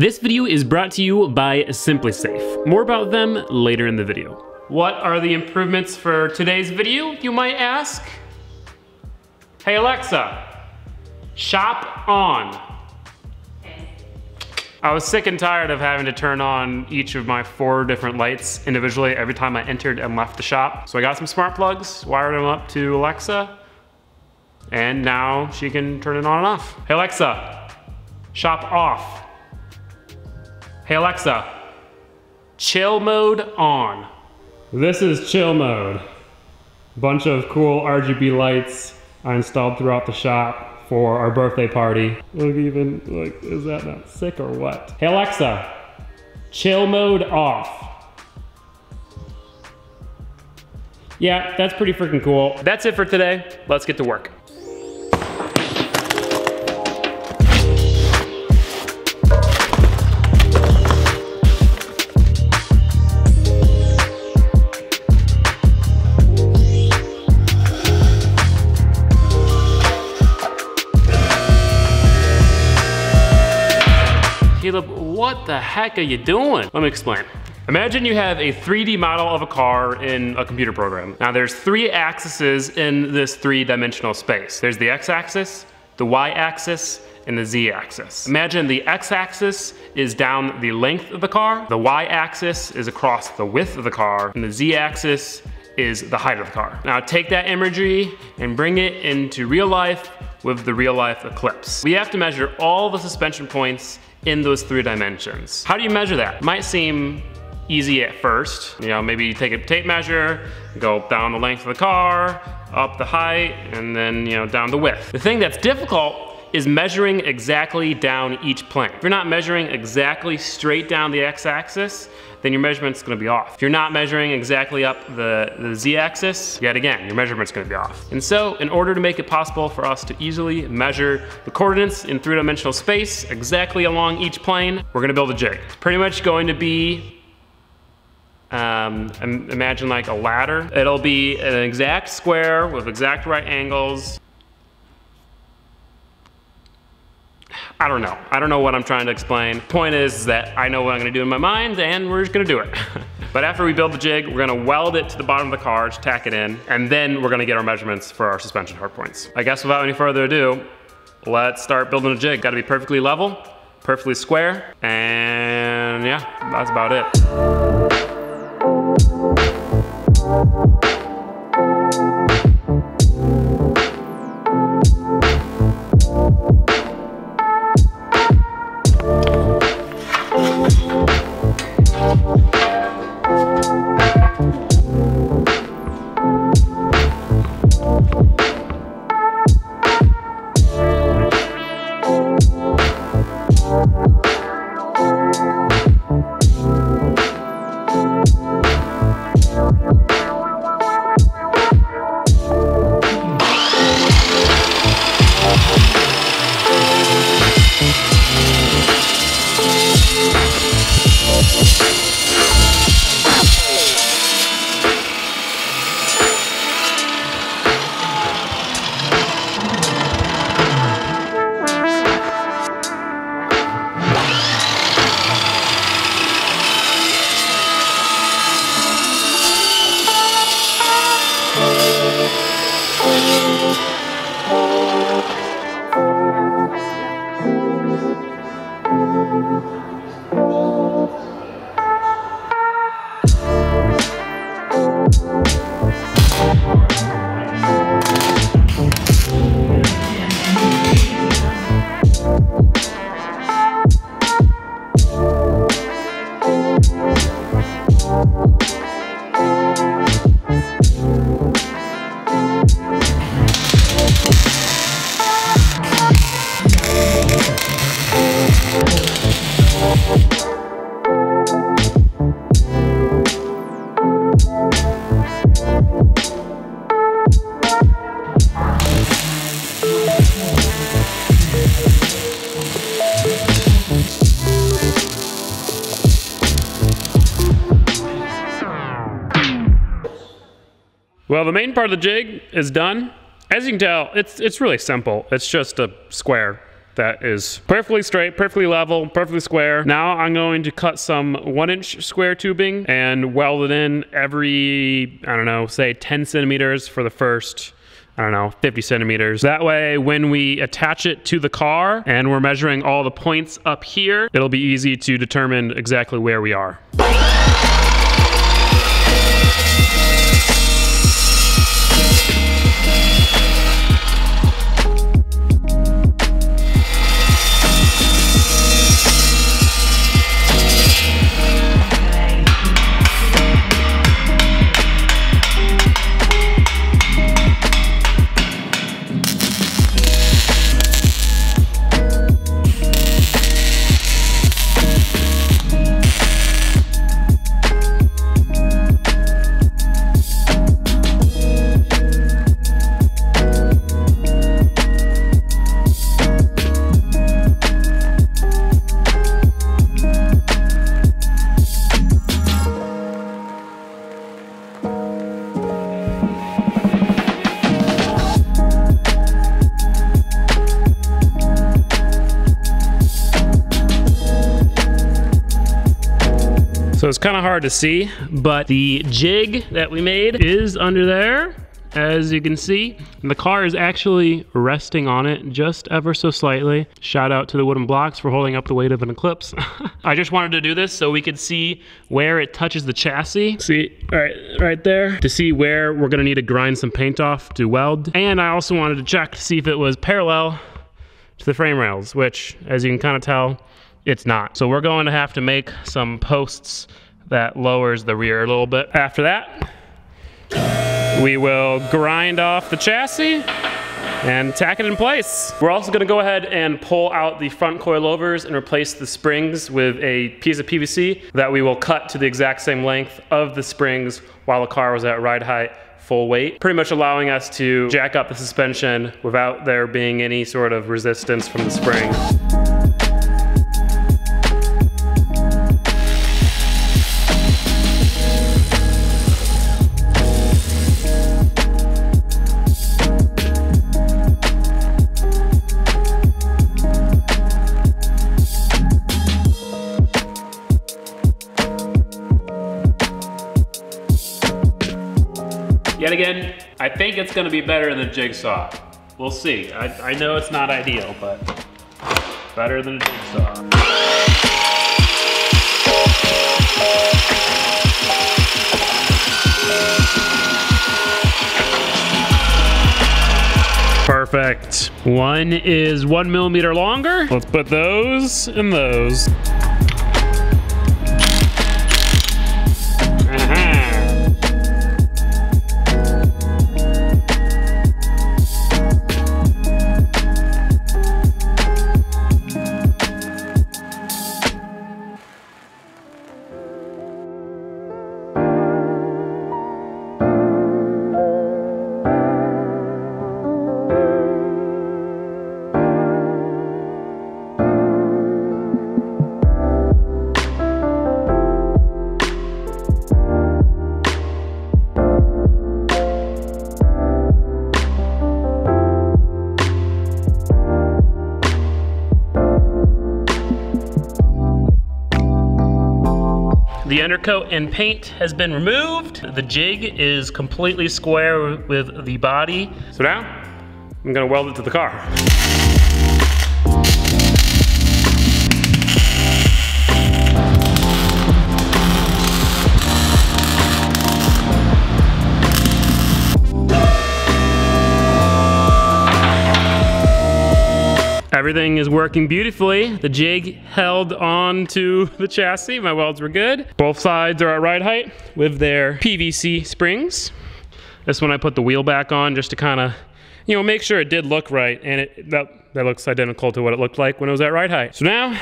This video is brought to you by SimpliSafe. More about them later in the video. What are the improvements for today's video, you might ask? Hey Alexa, shop on. I was sick and tired of having to turn on each of my 4 different lights individually every time I entered and left the shop. So I got some smart plugs, wired them up to Alexa, and now she can turn it on and off. Hey Alexa, shop off. Hey Alexa, chill mode on. This is chill mode. Bunch of cool RGB lights I installed throughout the shop for our birthday party. Look, even, like, is that not sick or what? Hey Alexa, chill mode off. Yeah, that's pretty freaking cool. That's it for today. Let's get to work. Caleb, what the heck are you doing? Let me explain. Imagine you have a 3D model of a car in a computer program. Now there's 3 axes in this 3-dimensional space. There's the x-axis, the y-axis, and the z-axis. Imagine the x-axis is down the length of the car, the y-axis is across the width of the car, and the z-axis is the height of the car. Now take that imagery and bring it into real life with the real life Eclipse. We have to measure all the suspension points in those 3 dimensions. How do you measure that? It might seem easy at first. You know, maybe you take a tape measure, go down the length of the car, up the height, and then, you know, down the width. The thing that's difficult is measuring exactly down each plane. If you're not measuring exactly straight down the x-axis, then your measurement's gonna be off. If you're not measuring exactly up the z-axis, yet again, your measurement's gonna be off. And so, in order to make it possible for us to easily measure the coordinates in 3-dimensional space exactly along each plane, we're gonna build a jig. It's pretty much going to be imagine like a ladder. It'll be an exact square with exact right angles. I don't know what I'm trying to explain. Point is that I know what I'm gonna do in my mind and we're just gonna do it. But after we build the jig, we're gonna weld it to the bottom of the car, just tack it in, and then we're gonna get our measurements for our suspension hard points. I guess without any further ado, let's start building a jig. Gotta be perfectly level, perfectly square, and yeah, that's about it. Well, the main part of the jig is done. As you can tell, it's really simple. It's just a square that is perfectly straight, perfectly level, perfectly square. Now I'm going to cut some 1-inch square tubing and weld it in every, I don't know, say 10 centimeters for the first, I don't know, 50 centimeters. That way, when we attach it to the car and we're measuring all the points up here, it'll be easy to determine exactly where we are. So it's kind of hard to see, but the jig that we made is under there, as you can see. And the car is actually resting on it just ever so slightly. Shout out to the wooden blocks for holding up the weight of an Eclipse. I just wanted to do this so we could see where it touches the chassis. See, right there, to see where we're gonna need to grind some paint off to weld. And I also wanted to check to see if it was parallel to the frame rails, which, as you can kind of tell, it's not. So we're going to have to make some posts that lowers the rear a little bit. After that, we will grind off the chassis and tack it in place. We're also gonna go ahead and pull out the front coilovers and replace the springs with a piece of PVC that we will cut to the exact same length of the springs while the car was at ride height, full weight, pretty much allowing us to jack up the suspension without there being any sort of resistance from the spring. Yet again, I think it's gonna be better than a jigsaw. We'll see. I know it's not ideal, but better than a jigsaw. Perfect. One is 1 millimeter longer. Let's put those in those. The undercoat and paint has been removed. The jig is completely square with the body. So now, I'm gonna weld it to the car. Everything is working beautifully. The jig held on to the chassis. My welds were good. Both sides are at ride height with their PVC springs. This one I put the wheel back on just to kind of, you know, make sure it did look right. And that looks identical to what it looked like when it was at ride height. So now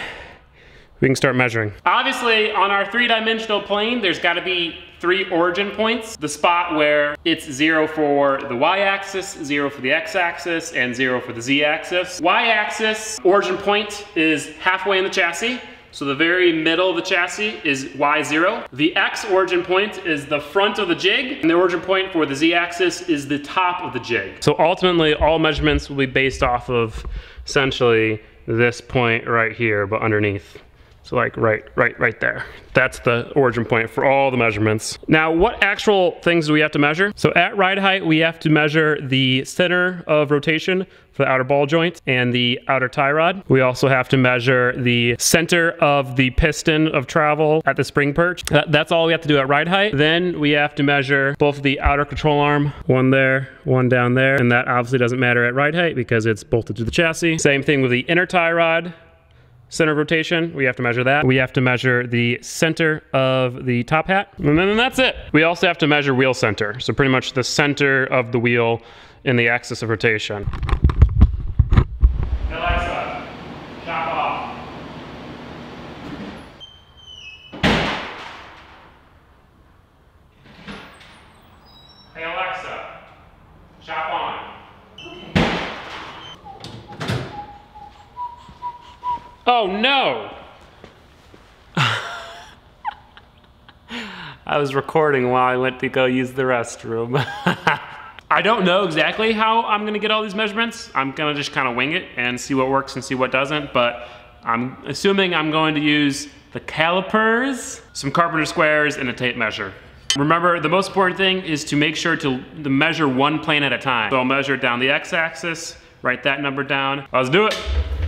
we can start measuring. Obviously, on our three-dimensional plane, there's gotta be 3 origin points. The spot where it's 0 for the y-axis, 0 for the x-axis, and 0 for the z-axis. Y-axis origin point is halfway in the chassis. So the very middle of the chassis is y0. The x origin point is the front of the jig, and the origin point for the z-axis is the top of the jig. So ultimately, all measurements will be based off of essentially this point right here, but underneath. So like right there. That's the origin point for all the measurements. Now, what actual things do we have to measure? So at ride height, we have to measure the center of rotation for the outer ball joint and the outer tie rod. We also have to measure the center of the piston of travel at the spring perch. That's all we have to do at ride height. Then we have to measure both the outer control arm, one there, one down there. And that obviously doesn't matter at ride height because it's bolted to the chassis. Same thing with the inner tie rod. Center of rotation, we have to measure that. We have to measure the center of the top hat, and then that's it. We also have to measure wheel center. So pretty much the center of the wheel in the axis of rotation. Alexa, shop off. Hey Alexa, shop on. Oh no! I was recording while I went to go use the restroom. I don't know exactly how I'm gonna get all these measurements. I'm gonna just kind of wing it and see what works and see what doesn't, but I'm assuming I'm going to use the calipers, some carpenter squares, and a tape measure. Remember, the most important thing is to make sure to measure one plane at a time. So I'll measure it down the x-axis, write that number down. Let's do it.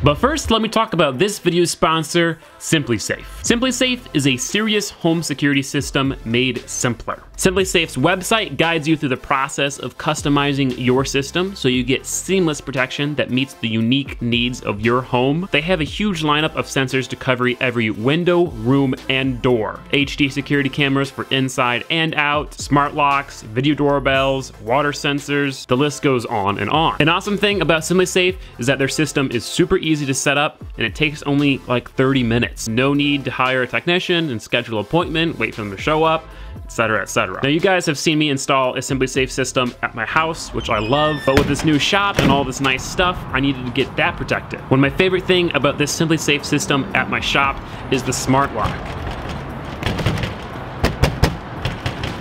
But first, let me talk about this video's sponsor, SimpliSafe. SimpliSafe is a serious home security system made simpler. SimpliSafe's website guides you through the process of customizing your system so you get seamless protection that meets the unique needs of your home. They have a huge lineup of sensors to cover every window, room, and door. HD security cameras for inside and out, smart locks, video doorbells, water sensors, the list goes on and on. An awesome thing about SimpliSafe is that their system is super easy to set up, and it takes only like 30 minutes. No need to hire a technician and schedule an appointment, wait for them to show up, etc., etc. Now, you guys have seen me install a SimpliSafe system at my house, which I love, but with this new shop and all this nice stuff, I needed to get that protected. One of my favorite things about this SimpliSafe system at my shop is the smart lock.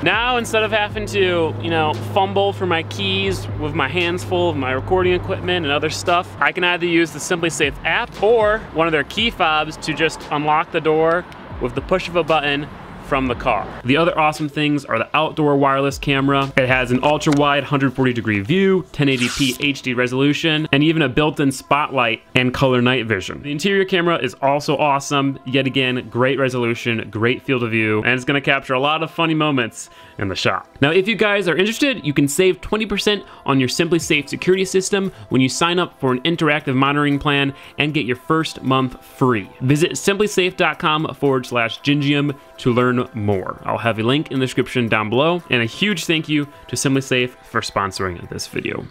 Now, instead of having to, you know, fumble for my keys with my hands full of my recording equipment and other stuff, I can either use the SimpliSafe app or one of their key fobs to just unlock the door with the push of a button from the car. The other awesome things are the outdoor wireless camera. It has an ultra wide 140 degree view, 1080p HD resolution, and even a built-in spotlight and color night vision. The interior camera is also awesome. Yet again, great resolution, great field of view, and it's gonna capture a lot of funny moments in the shop. Now, if you guys are interested, you can save 20% on your SimpliSafe security system when you sign up for an interactive monitoring plan and get your first month free. Visit simplisafe.com/Gingium to learn more. I'll have a link in the description down below, and a huge thank you to SimpliSafe for sponsoring this video.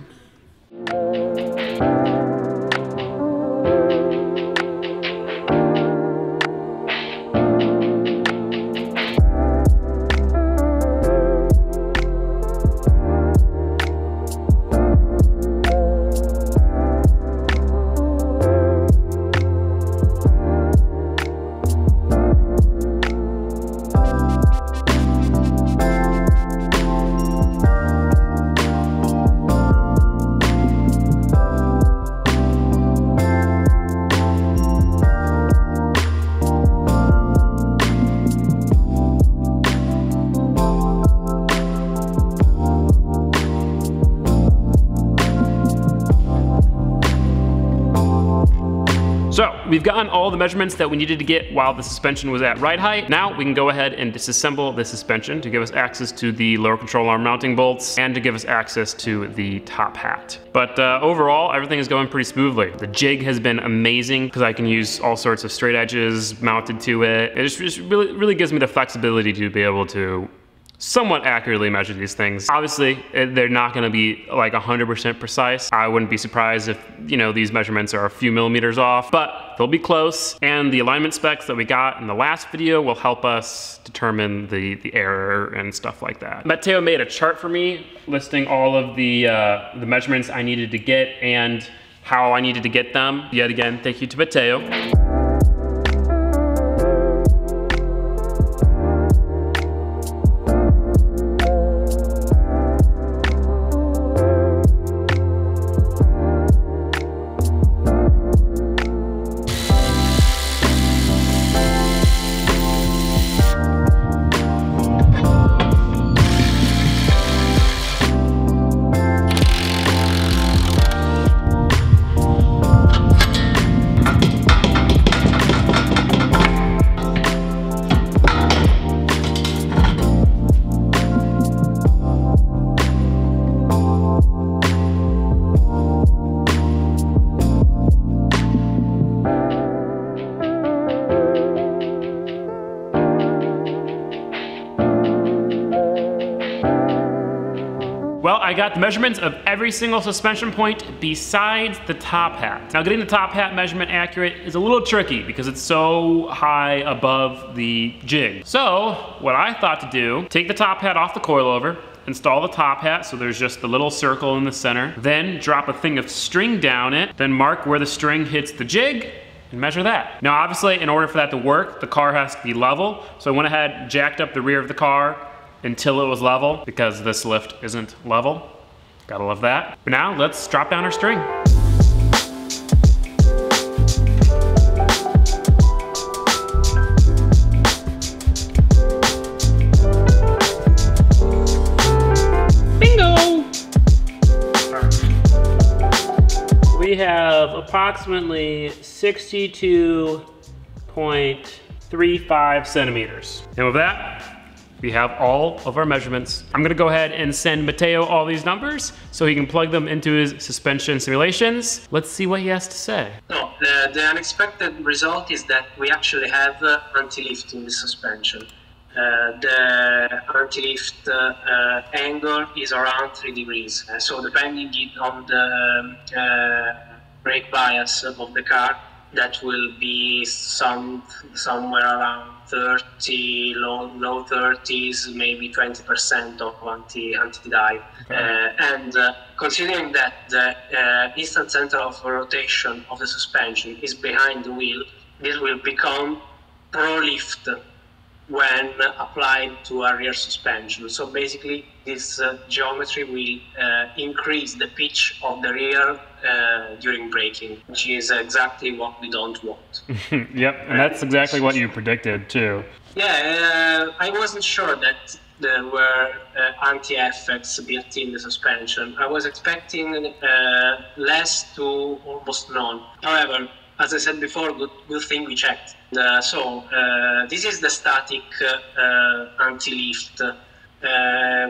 We've gotten all the measurements that we needed to get while the suspension was at ride height. Now we can go ahead and disassemble the suspension to give us access to the lower control arm mounting bolts and to give us access to the top hat. But overall, everything is going pretty smoothly. The jig has been amazing because I can use all sorts of straight edges mounted to it. It just really gives me the flexibility to be able to somewhat accurately measure these things. Obviously, they're not gonna be like 100% precise. I wouldn't be surprised if, you know, these measurements are a few millimeters off, but they'll be close. And the alignment specs that we got in the last video will help us determine the error and stuff like that. Matteo made a chart for me listing all of the measurements I needed to get and how I needed to get them. Yet again, thank you to Matteo. I got the measurements of every single suspension point besides the top hat. Now, getting the top hat measurement accurate is a little tricky because it's so high above the jig. So what I thought to do, take the top hat off the coilover, install the top hat so there's just the little circle in the center, then drop a thing of string down it, then mark where the string hits the jig, and measure that. Now obviously in order for that to work, the car has to be level, so I went ahead, jacked up the rear of the car until it was level, because this lift isn't level. Gotta love that. But now let's drop down our string. We have approximately 62.35 centimeters. And with that, we have all of our measurements. I'm gonna go ahead and send Matteo all these numbers so he can plug them into his suspension simulations. Let's see what he has to say. So, the unexpected result is that we actually have anti-lift in the suspension. The anti-lift angle is around 3 degrees. So depending on the brake bias of the car, that will be somewhere around 30, low 30s, maybe 20% of anti-dive. Okay. And considering that the instant center of rotation of the suspension is behind the wheel, this will become pro-lift when applied to a rear suspension. So basically this geometry will increase the pitch of the rear during braking, which is exactly what we don't want. Yep, and that's exactly what you predicted too. Yeah, I wasn't sure that there were anti-effects built in the suspension. I was expecting less to almost none. However, as I said before, good thing we checked. So this is the static anti-lift.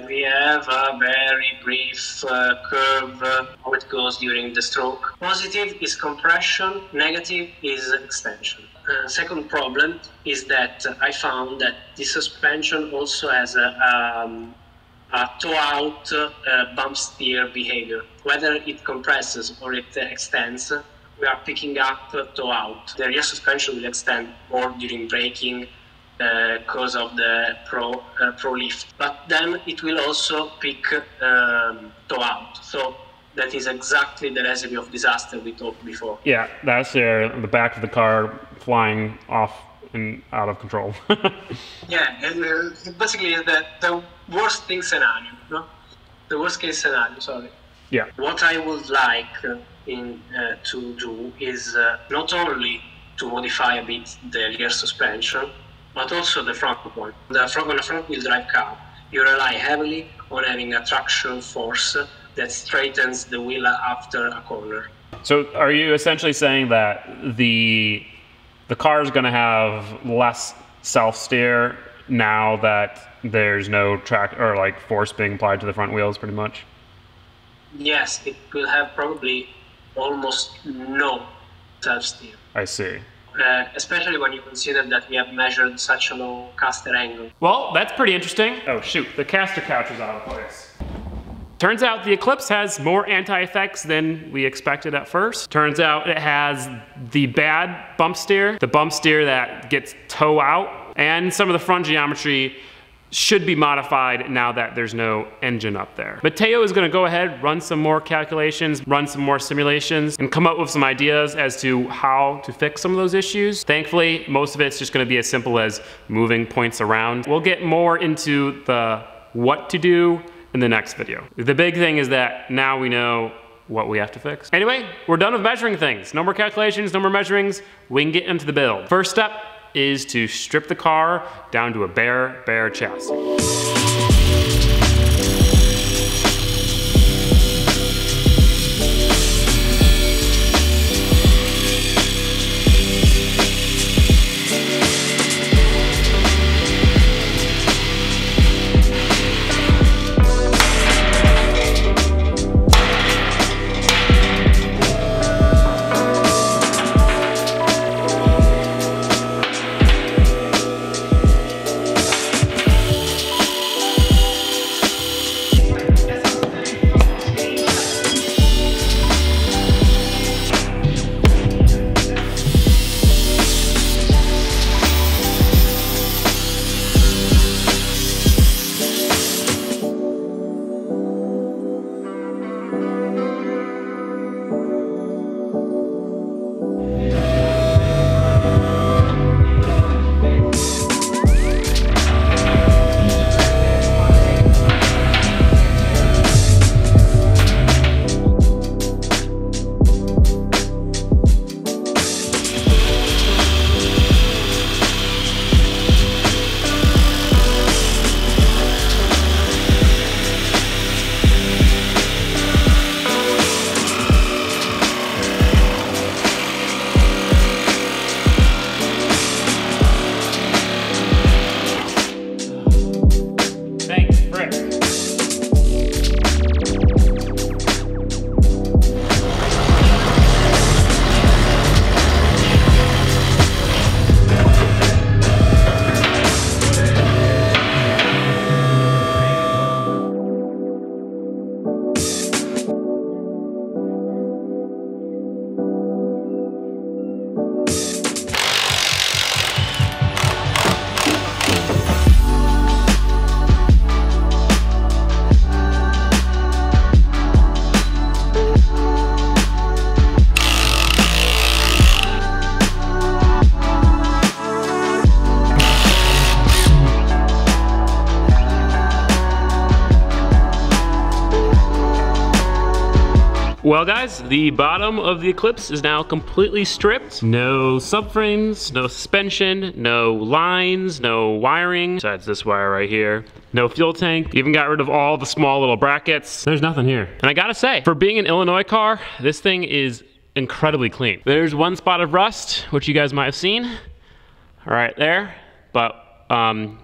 We have a very brief curve, how it goes during the stroke. Positive is compression, negative is extension. Second problem is that I found that the suspension also has a toe-out bump steer behavior. Whether it compresses or it extends, we are picking up toe out. The rear suspension will extend more during braking because of the pro lift, but then it will also pick toe out. So that is exactly the recipe of disaster we talked before. Yeah, that's the back of the car flying off and out of control. Yeah, and, basically the worst thing scenario, no? The worst case scenario, sorry. Yeah. What I would like to do is not only to modify a bit the rear suspension, but also the front one. On a front wheel drive car, you rely heavily on having a traction force that straightens the wheel after a corner. So are you essentially saying that the car is going to have less self-steer now that there's no track or like force being applied to the front wheels pretty much? Yes, it will have probably almost no self-steer. I see. Especially when you consider that we have measured such a low caster angle. Well, that's pretty interesting. Oh shoot, the caster couch is out of place. Turns out the Eclipse has more anti-effects than we expected at first. Turns out it has the bad bump steer that gets toe out, and some of the front geometry should be modified now that there's no engine up there. Matteo is gonna go ahead, run some more calculations, run some more simulations, and come up with some ideas as to how to fix some of those issues. Thankfully, most of it's just gonna be as simple as moving points around. We'll get more into the what to do in the next video. The big thing is that now we know what we have to fix. Anyway, we're done with measuring things. No more calculations, no more measurings. We can get into the build. First step is to strip the car down to a bare chassis. Well guys, the bottom of the Eclipse is now completely stripped. No subframes, no suspension, no lines, no wiring, besides this wire right here. No fuel tank, even got rid of all the small little brackets. There's nothing here. And I gotta say, for being an Illinois car, this thing is incredibly clean. There's one spot of rust, which you guys might have seen, right there, but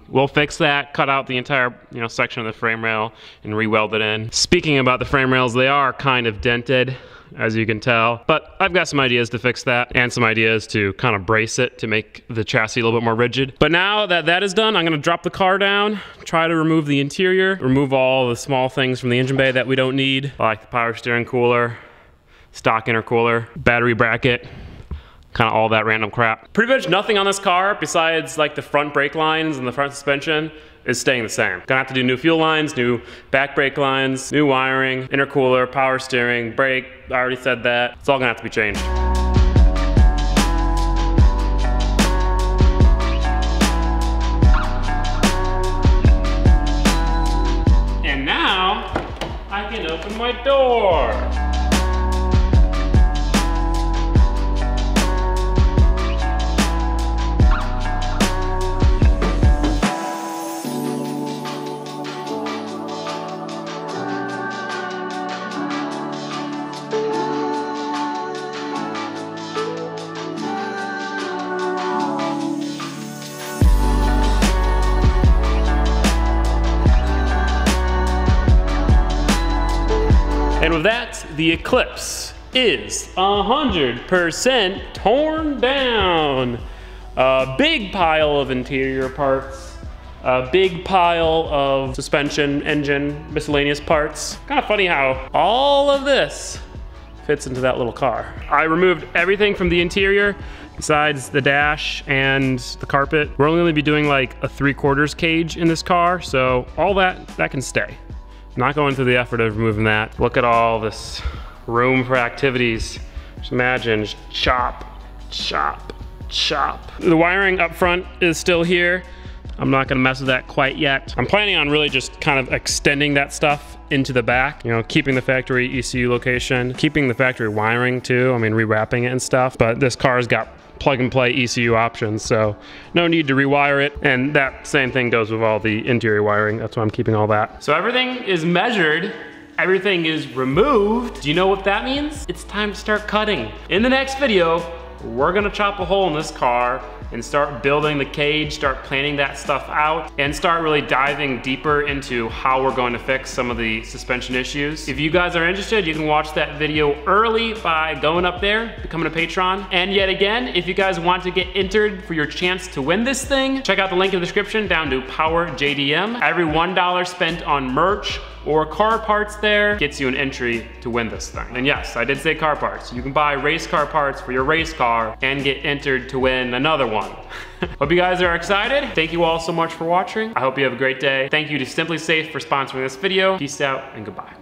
we'll fix that, cut out the entire section of the frame rail and re-weld it in. Speaking about the frame rails, they are kind of dented, as you can tell, but I've got some ideas to fix that and some ideas to kind of brace it to make the chassis a little bit more rigid. But now that that is done, I'm gonna drop the car down, try to remove the interior, remove all the small things from the engine bay that we don't need, like the power steering cooler, stock intercooler, battery bracket, kind of all that random crap. Pretty much nothing on this car besides like the front brake lines and the front suspension is staying the same. Gonna have to do new fuel lines, new back brake lines, new wiring, intercooler, power steering, brake, I already said that. It's all gonna have to be changed. And now I can open my door. And with that, the Eclipse is 100% torn down. A big pile of interior parts, a big pile of suspension, engine, miscellaneous parts. Kind of funny how all of this fits into that little car. I removed everything from the interior besides the dash and the carpet. We're only gonna be doing like a 3/4 cage in this car, so all that can stay. Not going through the effort of removing that. Look at all this room for activities. Just imagine, just chop, chop, chop. The wiring up front is still here. I'm not gonna mess with that quite yet. I'm planning on really just kind of extending that stuff into the back, keeping the factory ECU location, keeping the factory wiring too, I mean, rewrapping it and stuff, but this car's got plug and play ECU options, so no need to rewire it. And that same thing goes with all the interior wiring. That's why I'm keeping all that. So everything is measured, everything is removed. Do you know what that means? It's time to start cutting. In the next video, we're gonna chop a hole in this car and start building the cage, start planning that stuff out, and start really diving deeper into how we're going to fix some of the suspension issues. If you guys are interested, you can watch that video early by going up there, becoming a patron. And yet again, if you guys want to get entered for your chance to win this thing, check out the link in the description down to Power JDM. Every $1 spent on merch or car parts there gets you an entry to win this thing. And yes, I did say car parts. You can buy race car parts for your race car and get entered to win another one. Hope you guys are excited. Thank you all so much for watching. I hope you have a great day. Thank you to SimpliSafe for sponsoring this video. Peace out and goodbye.